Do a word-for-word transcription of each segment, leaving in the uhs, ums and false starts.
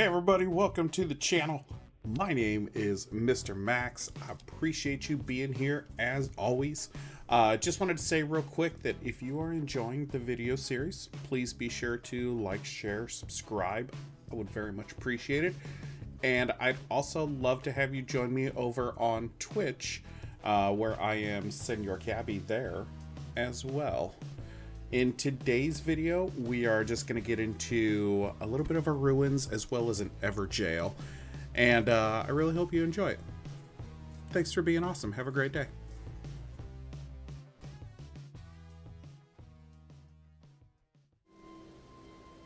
Hey everybody, welcome to the channel. My name is Mister Max. I appreciate you being here as always. Uh, just wanted to say real quick that if you are enjoying the video series, please be sure to like, share, subscribe. I would very much appreciate it. And I'd also love to have you join me over on Twitch, uh, where I am Senor Cabby there as well. In today's video, we are just going to get into a little bit of a ruins as well as an Evergaol, and uh, I really hope you enjoy it. Thanks for being awesome. Have a great day.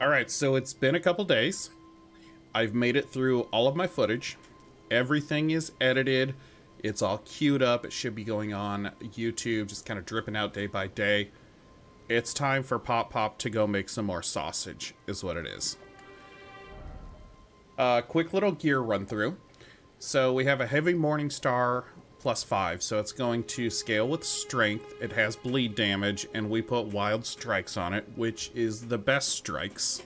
All right, so it's been a couple days. I've made it through all of my footage. Everything is edited. It's all queued up. It should be going on YouTube, just kind of dripping out day by day. It's time for Pop Pop to go make some more sausage, is what it is. Uh, quick little gear run through. So we have a Heavy Morningstar plus five, so it's going to scale with strength. It has bleed damage, and we put Wild Strikes on it, which is the best strikes.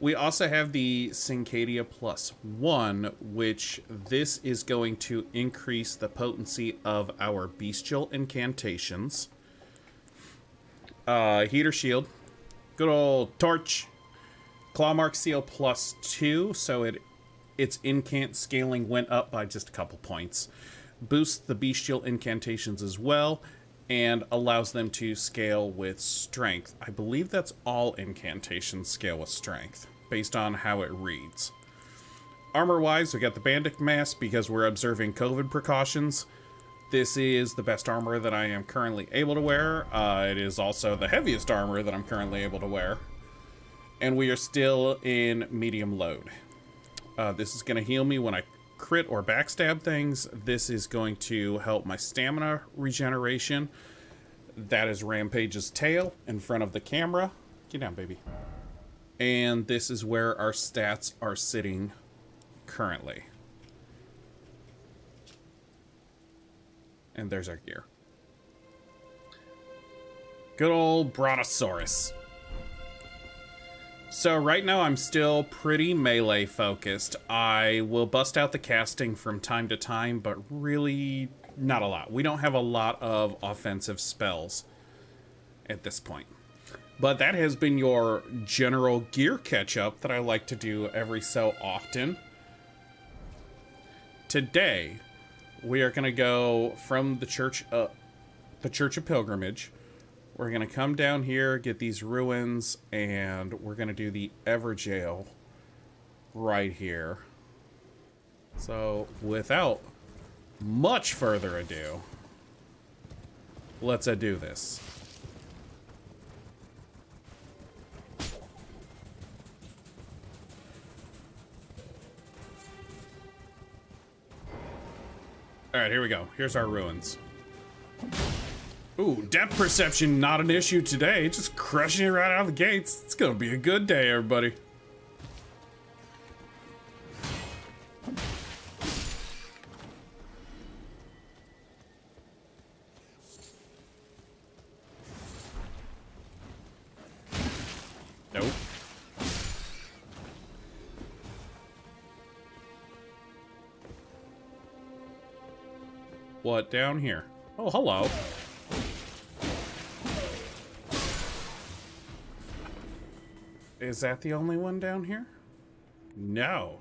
We also have the Syncadia plus one, which this is going to increase the potency of our Bestial Incantations. Uh, heater shield, good old torch claw mark seal plus two, so it its incant scaling went up by just a couple points, boosts the Bestial Incantations as well, and allows them to scale with strength. I believe that's all incantations scale with strength based on how it reads. Armor wise, we got the bandit mask because we're observing COVID precautions. This is the best armor that I am currently able to wear. Uh, it is also the heaviest armor that I'm currently able to wear. And we are still in medium load. Uh, this is gonna heal me when I crit or backstab things. This is going to help my stamina regeneration. That is Rampage's tail in front of the camera. Get down, baby. And this is where our stats are sitting currently. And there's our gear. Good old Brontosaurus. So right now I'm still pretty melee focused. I will bust out the casting from time to time, but really not a lot. We don't have a lot of offensive spells at this point. But that has been your general gear catch up that I like to do every so often. Today, we are going to go from the church, uh, the Church of Pilgrimage. We're going to come down here, get these ruins, and we're going to do the Evergaol right here. So without much further ado, let's do this. All right, here we go. Here's our ruins. Ooh, depth perception, not an issue today. Just crushing it right out of the gates. It's gonna be a good day, everybody. Nope. What down here? Oh, hello. Is that the only one down here? No.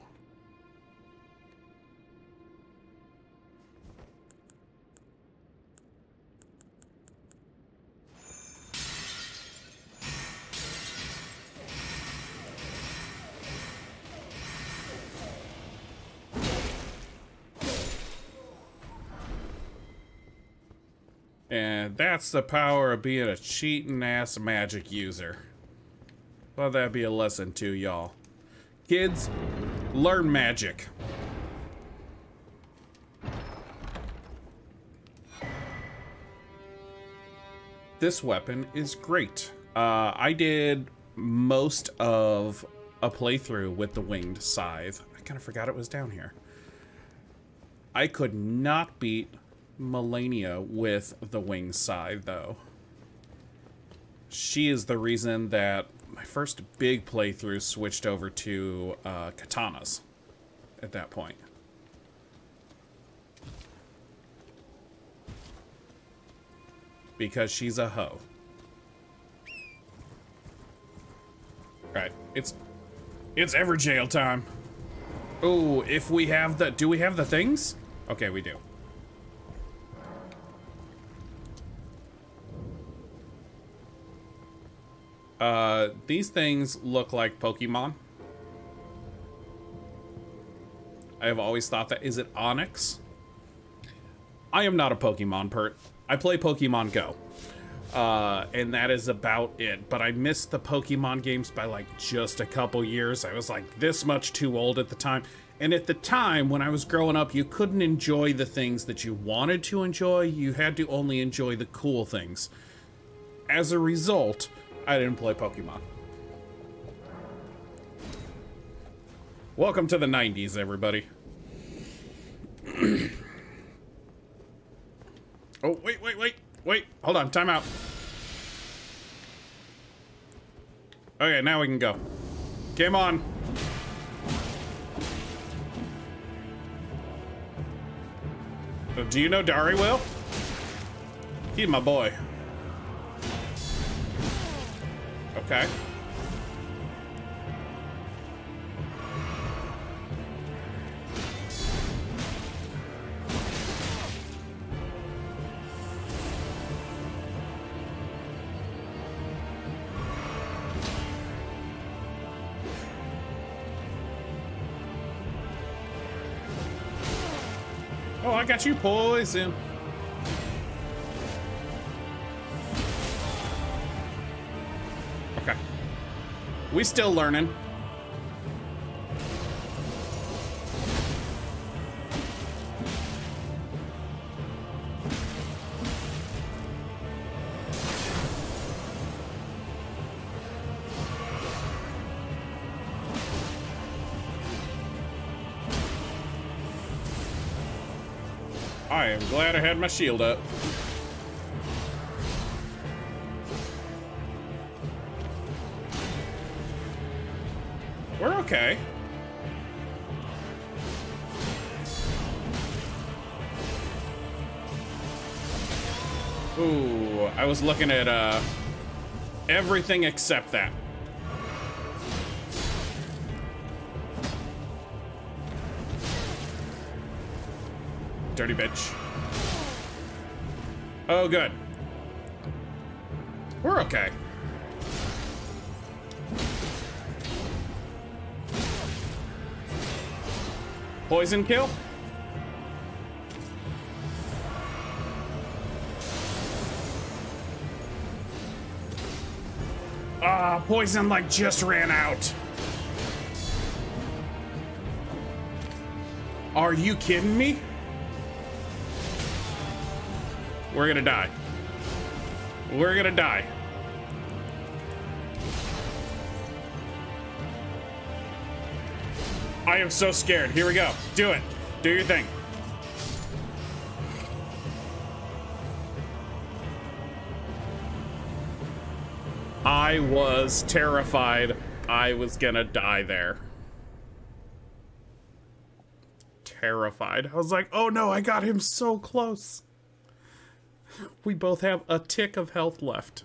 And that's the power of being a cheating ass magic user. Well, that'd be a lesson to y'all. Kids, learn magic. This weapon is great. Uh, I did most of a playthrough with the winged scythe. I kind of forgot it was down here. I could not beat Melania with the winged scythe, though. She is the reason that my first big playthrough switched over to uh, katanas at that point. Because she's a hoe. Alright, it's it's Evergaol time. Oh, if we have the do we have the things? Okay, we do. Uh these things look like Pokemon. I have always thought that. Is it Onix? I am not a Pokemon pert. I play Pokemon Go. Uh, and that is about it. But I missed the Pokemon games by like just a couple years. I was like this much too old at the time. And at the time when I was growing up, you couldn't enjoy the things that you wanted to enjoy. You had to only enjoy the cool things. As a result, I didn't play Pokemon. Welcome to the nineties, everybody. Oh, wait, wait, wait. Wait, hold on, time out. Okay, now we can go. Game on. Oh, do you know Dari Will? He's my boy. Okay. I got you, poison. Okay. We still learning. Glad I had my shield up. We're okay. Ooh, I was looking at uh, everything except that. Dirty bitch. Oh, good. We're okay. Poison kill? Ah, poison like just ran out. Are you kidding me? We're gonna die. We're gonna die. I am so scared. Here we go. Do it. Do your thing. I was terrified I was gonna die there. Terrified. I was like, oh no, I got him so close. We both have a tick of health left.